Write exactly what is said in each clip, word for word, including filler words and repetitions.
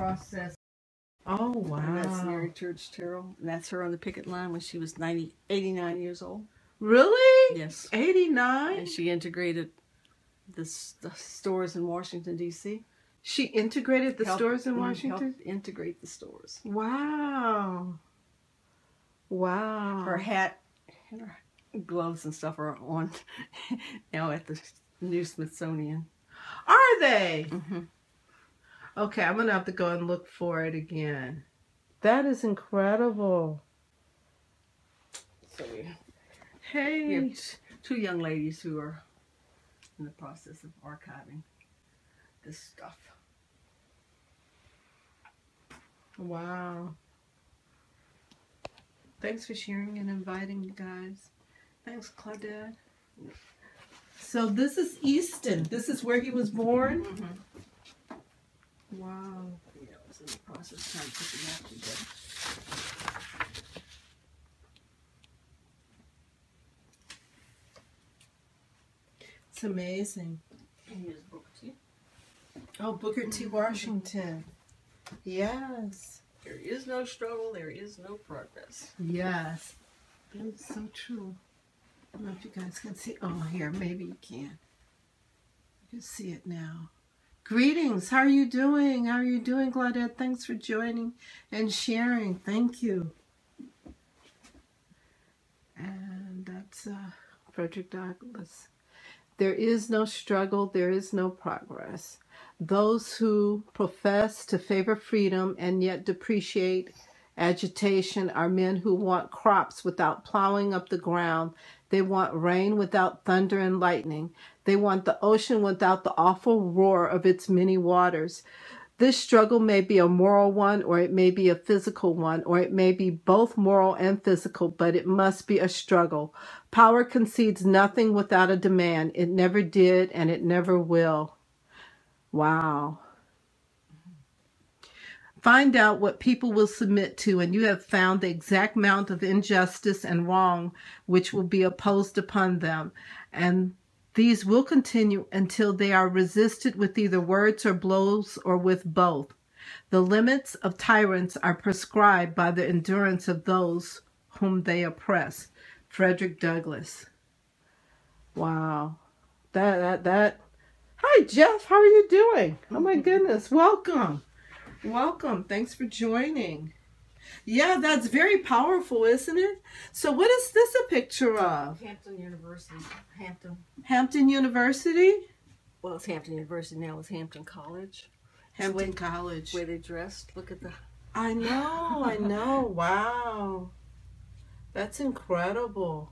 process. Oh, wow. And that's Mary Church Terrell. And that's her on the picket line when she was ninety, eighty-nine years old. Really? Yes. eighty-nine? And she integrated the, the stores in Washington, D C She integrated the helped, stores in Washington? Integrate the stores. Wow. Wow. Her hat and her gloves and stuff are on now at the New Smithsonian. Are they? Mm-hmm. Okay, I'm going to have to go and look for it again. That is incredible. So we hey. We have two young ladies who are in the process of archiving this stuff. Wow. Thanks for sharing and inviting, you guys. Thanks, Claudette. So this is Easton. This is where he was born. Mm-hmm. Wow. Yeah, I was in the process of trying to put them out together. It's amazing. And here's Booker T. Oh, Booker T. Washington. Yes. There is no struggle, there is no progress. Yes. That is so true. I don't know if you guys can see. Oh, here, maybe you can. You can see it now. Greetings. How are you doing? How are you doing, Claudette? Thanks for joining and sharing. Thank you. And that's uh, Frederick Douglass. There is no struggle. There is no progress. Those who profess to favor freedom and yet depreciate agitation are men who want crops without plowing up the ground. They want rain without thunder and lightning. They want the ocean without the awful roar of its many waters. This struggle may be a moral one, or it may be a physical one, or it may be both moral and physical, but it must be a struggle. Power concedes nothing without a demand. It never did, and it never will. Wow. Find out what people will submit to, and you have found the exact amount of injustice and wrong which will be opposed upon them. And these will continue until they are resisted with either words or blows or with both. The limits of tyrants are prescribed by the endurance of those whom they oppress. Frederick Douglass. Wow. That, that, that. Hi, Jeff. How are you doing? Oh, my goodness. Welcome. Welcome. Thanks for joining. Yeah, that's very powerful, isn't it? So what is this a picture of? Hampton University. Hampton. Hampton University? Well, it's Hampton University now. It's Hampton College. Hampton where, College. Where they dressed. Look at the... I know. I know. Wow. That's incredible.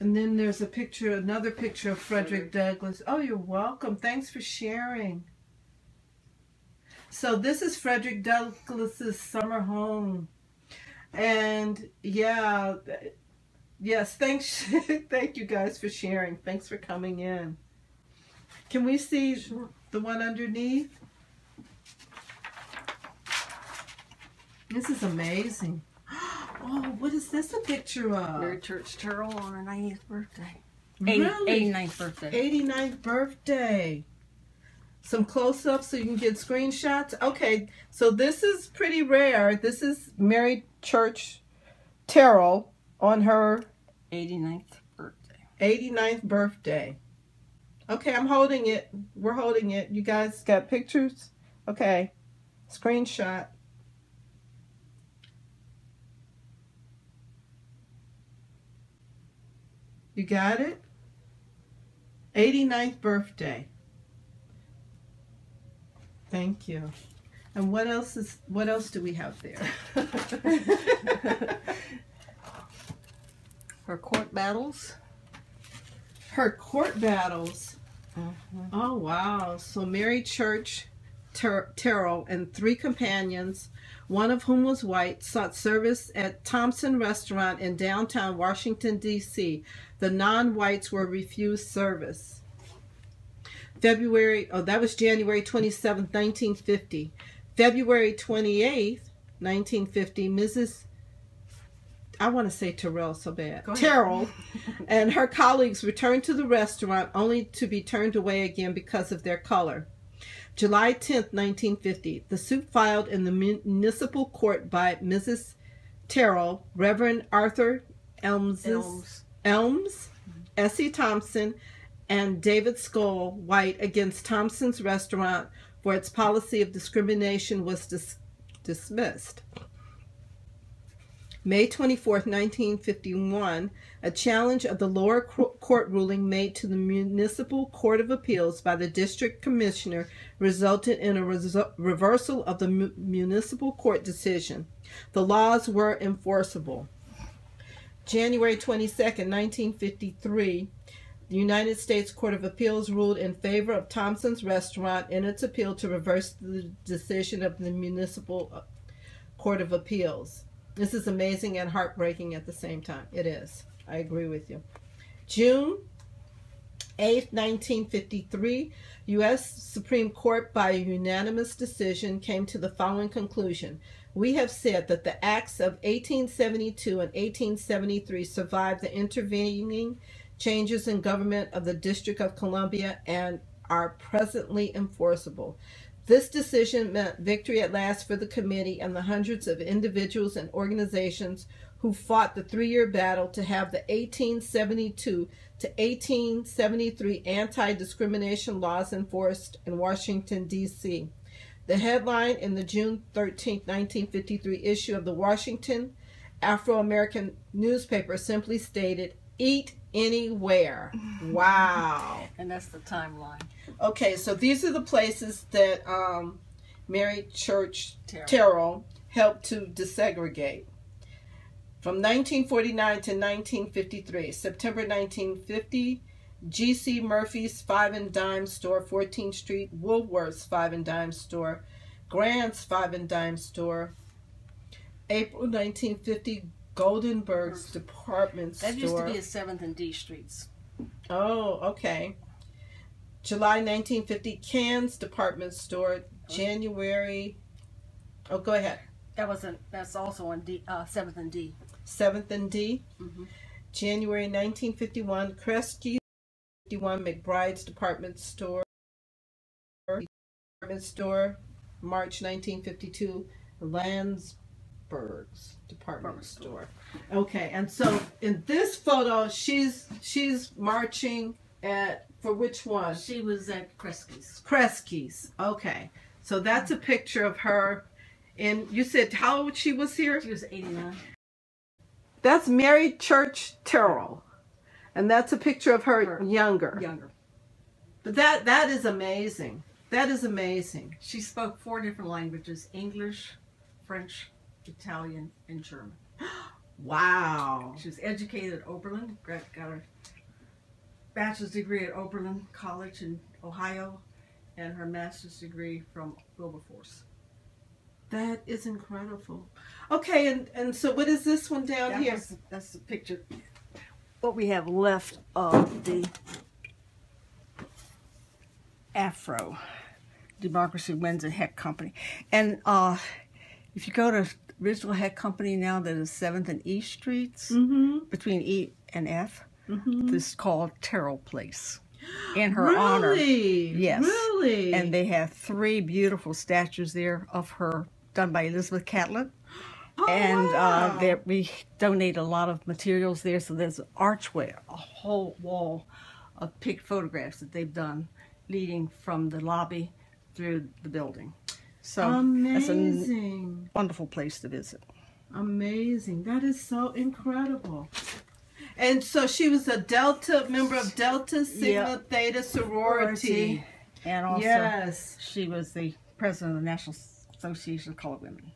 And then there's a picture, another picture of Frederick Douglass. Oh, you're welcome. Thanks for sharing. So this is Frederick Douglass's summer home, and yeah, yes, thanks, thank you guys for sharing. Thanks for coming in. Can we see sure. the one underneath? This is amazing. Oh, what is this a picture of? Mary Church Terrell on her ninetieth birthday. Really? eighty-ninth birthday. eighty-ninth birthday. Some close-ups so you can get screenshots. Okay, so this is pretty rare. This is Mary Church Terrell on her eighty-ninth birthday. eighty-ninth birthday. Okay, I'm holding it. We're holding it. You guys got pictures? Okay, screenshot. You got it? eighty-ninth birthday. Thank you. And what else is what else do we have there? Her court battles. Her court battles. Mm-hmm. Oh wow! So Mary Church Ter Terrell and three companions, one of whom was white, sought service at Thompson Restaurant in downtown Washington, D C The non-whites were refused service. February, oh, that was January twenty-seventh, nineteen fifty. February twenty-eighth, nineteen fifty, Missus I want to say Terrell so bad. Terrell and her colleagues returned to the restaurant only to be turned away again because of their color. July tenth, nineteen fifty, the suit filed in the municipal court by Missus Terrell, Reverend Arthur Elmes, Elmes, Elmes S E Thompson, and David Skoll, White, against Thompson's Restaurant for its policy of discrimination was dis dismissed. May twenty-fourth, nineteen fifty-one, a challenge of the lower court ruling made to the Municipal Court of Appeals by the District Commissioner resulted in a res reversal of the mu Municipal Court decision. The laws were enforceable. January twenty-second, nineteen fifty-three, the United States Court of Appeals ruled in favor of Thompson's Restaurant in its appeal to reverse the decision of the Municipal Court of Appeals. This is amazing and heartbreaking at the same time. It is. I agree with you. June eighth, nineteen fifty-three, U S Supreme Court, by a unanimous decision, came to the following conclusion. We have said that the acts of eighteen seventy-two and eighteen seventy-three survived the intervening changes in government of the District of Columbia and are presently enforceable. This decision meant victory at last for the committee and the hundreds of individuals and organizations who fought the three-year battle to have the eighteen seventy-two to eighteen seventy-three anti-discrimination laws enforced in Washington, D C The headline in the June thirteenth, nineteen fifty-three issue of the Washington Afro-American newspaper simply stated, "Eat anywhere." Wow. And that's the timeline. Okay, so these are the places that um, Mary Church Terrell. Terrell helped to desegregate. From nineteen forty-nine to nineteen fifty-three, September nineteen fifty, G C Murphy's Five and Dime Store, fourteenth Street, Woolworth's Five and Dime Store, Grant's Five and Dime Store, April nineteen fifty, Goldenberg's Department Store. That used to be at seventh and D Streets. Oh, okay. July nineteen fifty, Cannes Department Store. January. Oh, go ahead. That wasn't. That's also on D, uh, seventh and D. seventh and D. Mm-hmm. January nineteen fifty-one, Kresge's fifty-one, McBride's Department Store. Department Store. March nineteen fifty-two, Landsberg's Department Store. Okay, and so in this photo, she's she's marching at, for which one? She was at Kresge's. Kresge's. Okay, so that's a picture of her. And you said how old she was here? She was eighty-nine. That's Mary Church Terrell, and that's a picture of her, her younger. Younger. But that that is amazing. That is amazing. She spoke four different languages: English, French, Italian, and German. Wow. She was educated at Oberlin, got her bachelor's degree at Oberlin College in Ohio, and her master's degree from Wilberforce. That is incredible. Okay, and, and so what is this one down that here? Was, that's the picture. What we have left of the Afro Democracy Wins at Heck Company. And uh, if you go to Original Heck Company now, that is seventh and E Streets, mm-hmm. between E and F. Mm-hmm. This is called Terrell Place in her really? honor. Yes. Really? And they have three beautiful statues there of her, done by Elizabeth Catlett. Oh, and wow. uh, we donate a lot of materials there, so there's an archway, a whole wall of picked photographs that they've done, leading from the lobby through the building. So amazing. That's a wonderful place to visit. Amazing. That is so incredible. And so she was a Delta, member of Delta Sigma yep. Theta sorority. And also yes. she was the president of the National Association of Colored Women.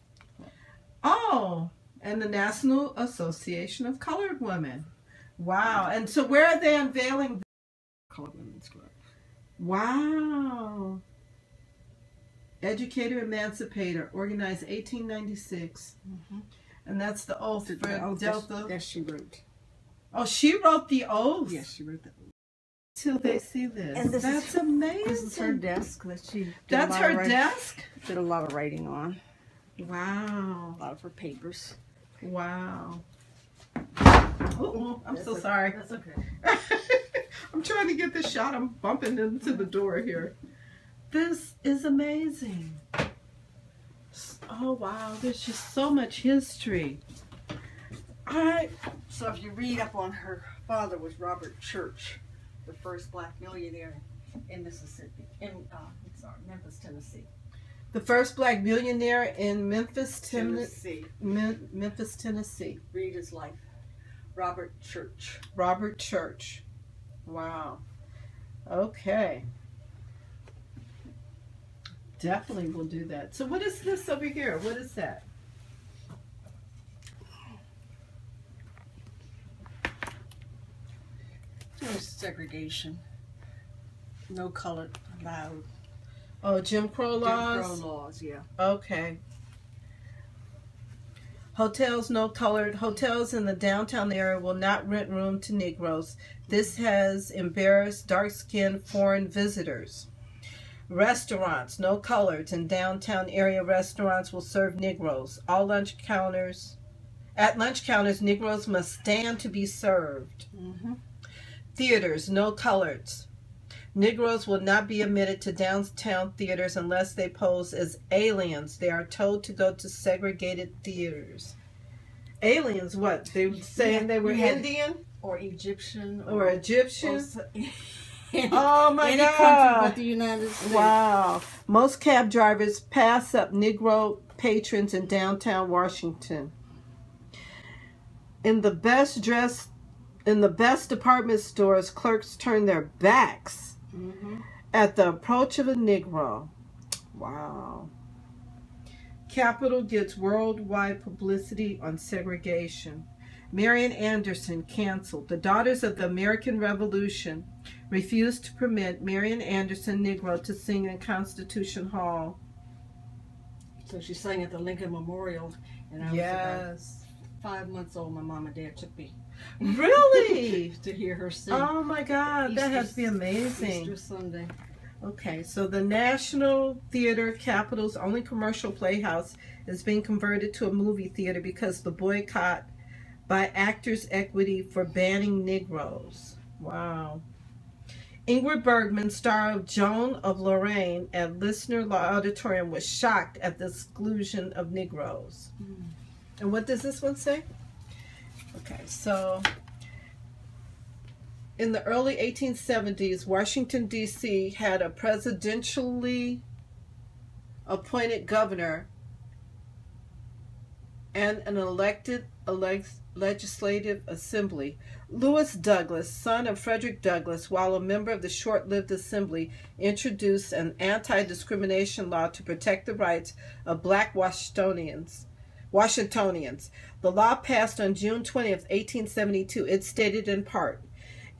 Oh, and the National Association of Colored Women. Wow. And so where are they unveiling this? Colored Women's Group. Wow. Educator, Emancipator, organized eighteen ninety-six. Mm-hmm. And that's the oath for Delta. That she, that she wrote. Oh, she wrote the oath? Yes, she wrote the oath. Till they see this. And this that's is, amazing. This is her desk that she did That's her writing, desk? Did a lot of writing on. Wow. A lot of her papers. Wow. Oh, I'm that's so okay. sorry. That's okay. I'm trying to get this shot. I'm bumping into the door here. This is amazing. Oh wow, there's just so much history. All right. So if you read up on her father was Robert Church, the first black millionaire in Mississippi, in uh, sorry, Memphis, Tennessee. The first black millionaire in Memphis, Tennessee. Mem Memphis, Tennessee. Read his life. Robert Church. Robert Church. Wow. Okay. Definitely will do that. So what is this over here? What is that? There was segregation. No color allowed. Oh, Jim Crow laws? Jim Crow laws, yeah. Okay. Hotels, no colored. Hotels in the downtown area will not rent room to Negroes. This has embarrassed dark-skinned foreign visitors. Restaurants, no coloreds in downtown area. Restaurants will serve Negroes. All lunch counters, at lunch counters, Negroes must stand to be served. Mm-hmm. Theaters, no coloreds. Negroes will not be admitted to downtown theaters unless they pose as aliens. They are told to go to segregated theaters. Aliens, what? They were saying yeah, they were yeah. Indian? Or Egyptian. Or, or Egyptian? Or, any, oh my any God. Country but the United States. Wow. Most cab drivers pass up Negro patrons in downtown Washington. In the best dressed, in the best department stores, clerks turn their backs mm-hmm. at the approach of a Negro. Wow. Capital gets worldwide publicity on segregation. Marian Anderson canceled. The Daughters of the American Revolution refused to permit Marian Anderson, Negro, to sing in Constitution Hall. So she sang at the Lincoln Memorial, and I yes. was about five months old. My mom and dad took me. Really? To hear her sing. Oh my God, Easter, that has to be amazing. Easter Sunday. Okay, so the National Theater, Capitol's only commercial playhouse, is being converted to a movie theater because the boycott by Actors Equity for banning Negroes. Wow. Ingrid Bergman, star of Joan of Lorraine, at Listener Law Auditorium, was shocked at the exclusion of Negroes. Mm. And what does this one say? Okay, so in the early eighteen seventies, Washington, D C had a presidentially appointed governor and an elected elect legislative assembly. Lewis Douglass, son of Frederick Douglass, while a member of the short-lived assembly, introduced an anti-discrimination law to protect the rights of black Washingtonians. Washingtonians. The law passed on June twentieth, eighteen seventy-two. It stated in part,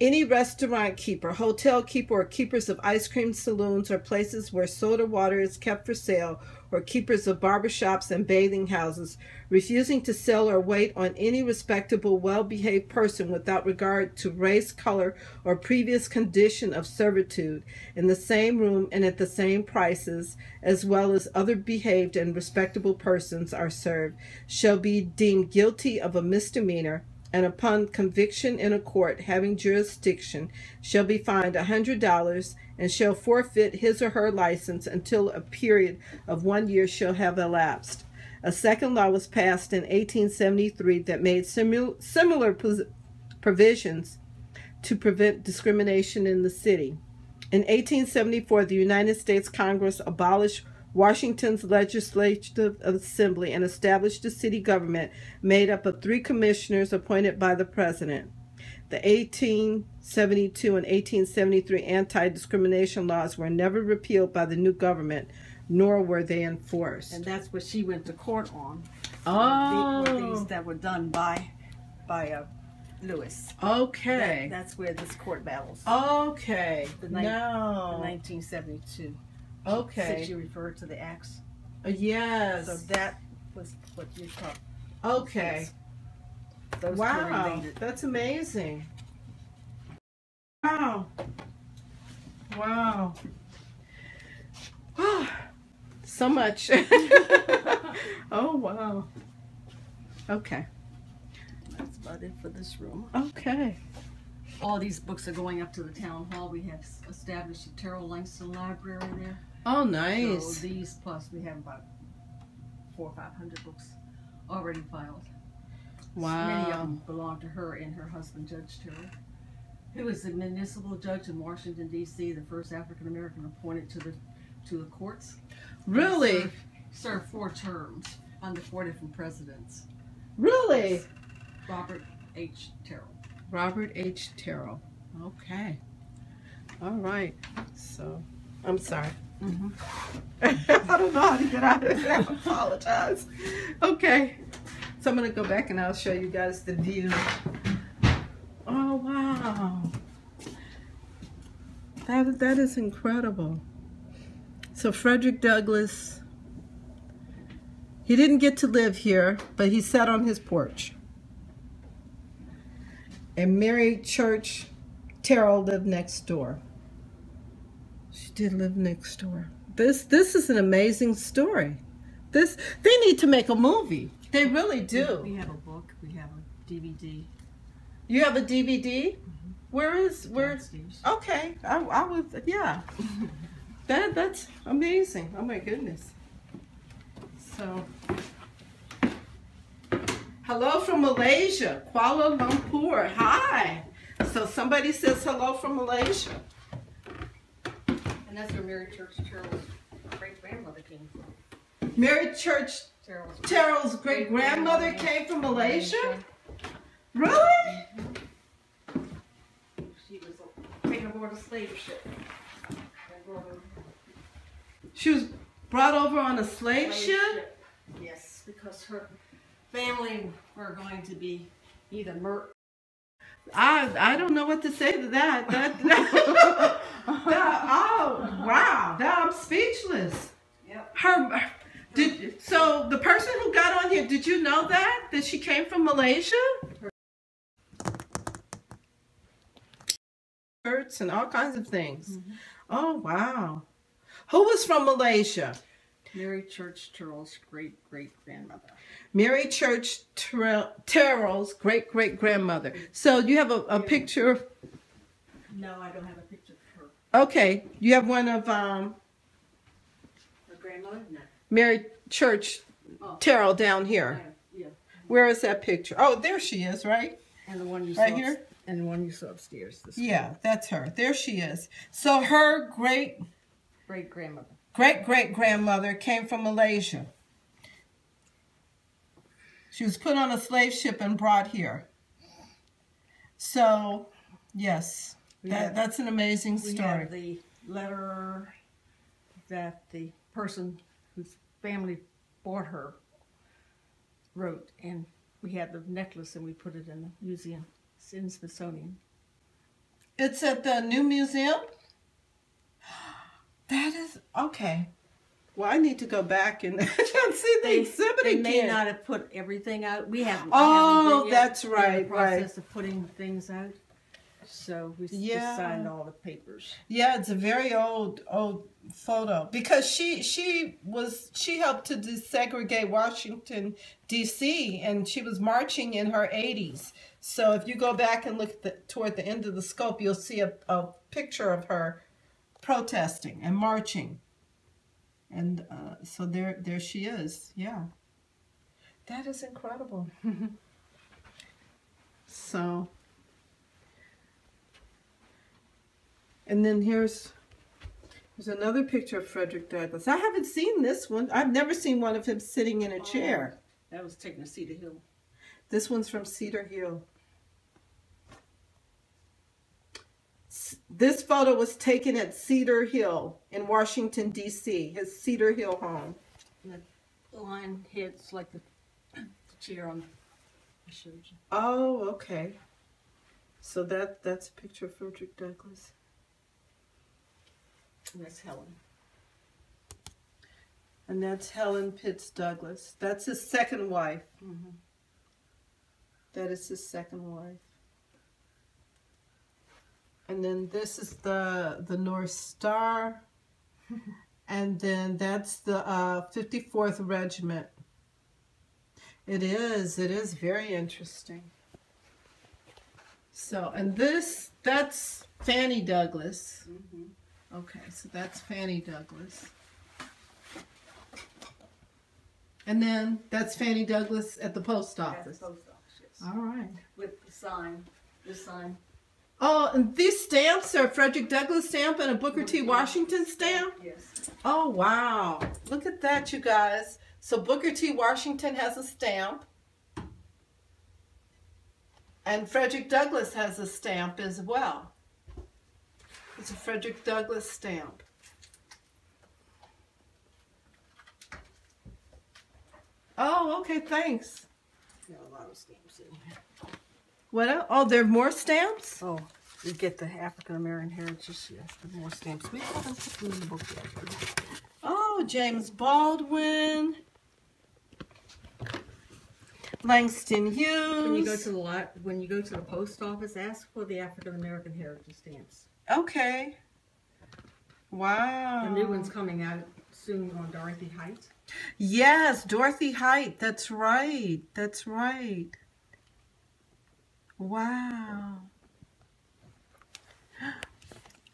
any restaurant keeper, hotel keeper, or keepers of ice cream saloons or places where soda water is kept for sale, or keepers of barbershops and bathing houses, refusing to sell or wait on any respectable, well-behaved person without regard to race, color, or previous condition of servitude, in the same room and at the same prices, as well as other behaved and respectable persons are served, shall be deemed guilty of a misdemeanor, and upon conviction in a court having jurisdiction, shall be fined a hundred dollars and shall forfeit his or her license until a period of one year shall have elapsed. A second law was passed in eighteen seventy-three that made simul similar provisions to prevent discrimination in the city. In eighteen seventy-four, the United States Congress abolished Washington's Legislative Assembly and established a city government made up of three commissioners appointed by the president. The eighteen seventy-two and eighteen seventy-three anti-discrimination laws were never repealed by the new government, nor were they enforced. And that's what she went to court on. Oh. Were these that were done by, by uh, Lewis. Okay. That, that's where this court battles. Okay. The no. The nineteen seventy-two. Okay. Since you referred to the acts. Yes. So that was what you talked about. Okay. Those wow. That's amazing. Wow. Wow. So much. Oh, wow. Okay. That's about it for this room. Okay. All these books are going up to the town hall. We have established the Terrell Langston Library there. Oh, nice. So these plus we have about four or five hundred books already filed. Wow. So many of them belong to her and her husband, Judge Terrell, who was the municipal judge in Washington, D C, the first African American appointed to the to the courts. Really? Served, served four terms under four different presidents. Really? Yes. Robert H. Terrell. Robert H. Terrell. Okay. All right. So, I'm sorry. Mm-hmm. I don't know how to get out of it. I apologize. Okay. So I'm going to go back and I'll show you guys the view. Oh, wow. That, that is incredible. So Frederick Douglass, he didn't get to live here, but he sat on his porch. And Mary Church Terrell lived next door. She did live next door. This this is an amazing story. This they need to make a movie. They really do. We have a book. We have a D V D. You have a D V D? Mm-hmm. Where is where? Downstairs. Okay, I, I would yeah. that that's amazing. Oh my goodness. So, hello from Malaysia, Kuala Lumpur. Hi. So somebody says hello from Malaysia. And that's where Mary Church Terrell's great-grandmother came from. Mary Church Terrell's, Terrell's great-grandmother came from Malaysia? Really? She was taken aboard a slave ship. She was brought over on a slave, slave ship? ship? Yes, because her family were going to be either mer- I I don't know what to say to that. That, that, that oh wow, that I'm speechless. Yep. Her did so the person who got on here, did you know that? That she came from Malaysia? Shirts and all kinds of things. Mm-hmm. Oh wow. Who was from Malaysia? Mary Church Terrell's great-great-grandmother. Mary Church Terrell, Terrell's great-great-grandmother. So you have a, a picture of... No, I don't have a picture of her. Okay. You have one of... Um, her grandmother? No. Mary Church oh. Terrell down here. Yeah. Yeah. Where is that picture? Oh, there she is, right? And the one you saw right here? And the one you saw upstairs. This yeah, morning. That's her. There she is. So her great... Great-grandmother. Great-great-grandmother came from Malaysia. She was put on a slave ship and brought here. So, yes, that, have, that's an amazing story. We have the letter that the person whose family bought her wrote, and we had the necklace and we put it in the museum. It's in the Smithsonian. It's at the new museum? That is, okay. Well, I need to go back and see the they, exhibit they again. They may not have put everything out. We haven't. Oh, haven't that's yet. right, in the process right. of putting things out. So we yeah. just signed all the papers. Yeah, it's a very old, old photo. Because she, she, was, she helped to desegregate Washington, D C, and she was marching in her eighties. So if you go back and look at the, toward the end of the scope, you'll see a, a picture of her protesting and marching, and uh, so there there she is. Yeah, that is incredible. So, and then here's here's another picture of Frederick Douglass. I haven't seen this one. I've never seen one of him sitting in a chair. Oh, that was taken to Cedar Hill. This one's from Cedar Hill. This photo was taken at Cedar Hill in Washington, D C, his Cedar Hill home. And the line heads like the, the chair on the shoes. Oh, okay. So that, that's a picture of Frederick Douglass. And that's Helen. And that's Helen Pitts Douglass. That's his second wife. Mm-hmm. That is his second wife. And then this is the the North Star, and then that's the uh, fifty-fourth Regiment. It is, it is very interesting. So, and this, that's Fannie Douglas. Mm-hmm. Okay, so that's Fannie Douglass. And then that's Fannie Douglass at the post office. At the post office, yes. All right. With the sign, this sign. Oh, and these stamps are a Frederick Douglass stamp and a Booker T. Washington stamp? Yes. Oh, wow. Look at that, you guys. So Booker T. Washington has a stamp. And Frederick Douglass has a stamp as well. It's a Frederick Douglass stamp. Oh, okay, thanks. There are a lot of stamps in here. What else? Oh, there are more stamps? Oh, you get the African-American Heritage. Yes, the more stamps. We haven't put them in the book yet. Oh, James Baldwin. Langston Hughes. When you go to the lot, when you go to the post office, ask for the African-American Heritage stamps. Okay. Wow. The new one's coming out soon on Dorothy Height. Yes, Dorothy Height. That's right. That's right. Wow.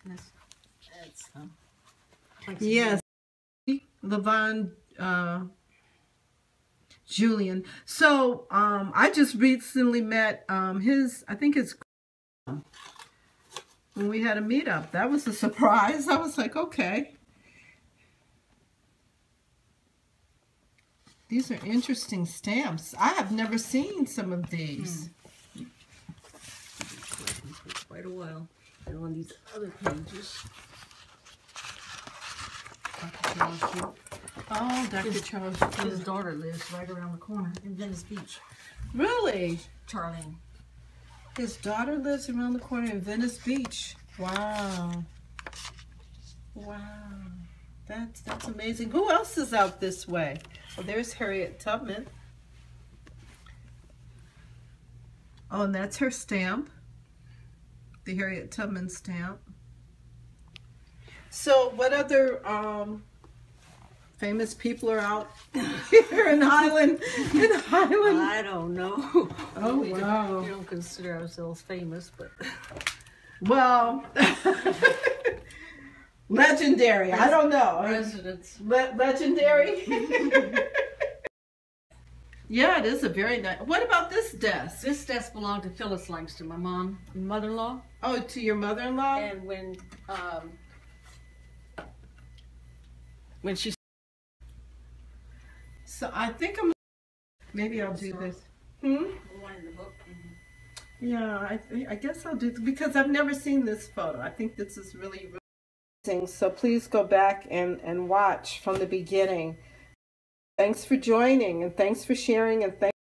That's, that's, um, yes. LaVon uh, Julian. So um, I just recently met um, his, I think it's when we had a meetup. That was a surprise. I was like, okay. These are interesting stamps. I have never seen some of these. Hmm. Quite a while, and on these other pages. Doctor Charles Hugh. Oh, Doctor His, Charles Hugh. His daughter lives right around the corner in Venice Beach. Really? Charlene. His daughter lives around the corner in Venice Beach. Wow. Wow. That's, that's amazing. Who else is out this way? Well, there's Harriet Tubman. Oh, and that's her stamp. The Harriet Tubman stamp. So what other um, famous people are out here in Highland? In Highland? I don't know. Oh, we wow. Don't, we don't consider ourselves famous, but... Well, legendary. I don't know. Residents. Le legendary? Yeah, it is a very nice. What about this desk? This desk belonged to Phyllis Langston, my mom, mother-in-law. Oh, to your mother-in-law. And when, um, when she. So I think I'm. Maybe I'll do this. Hmm. The one in the book. Mm-hmm. Yeah, I I guess I'll do this because I've never seen this photo. I think this is really amazing. So please go back and and watch from the beginning. Thanks for joining, and thanks for sharing, and thanks.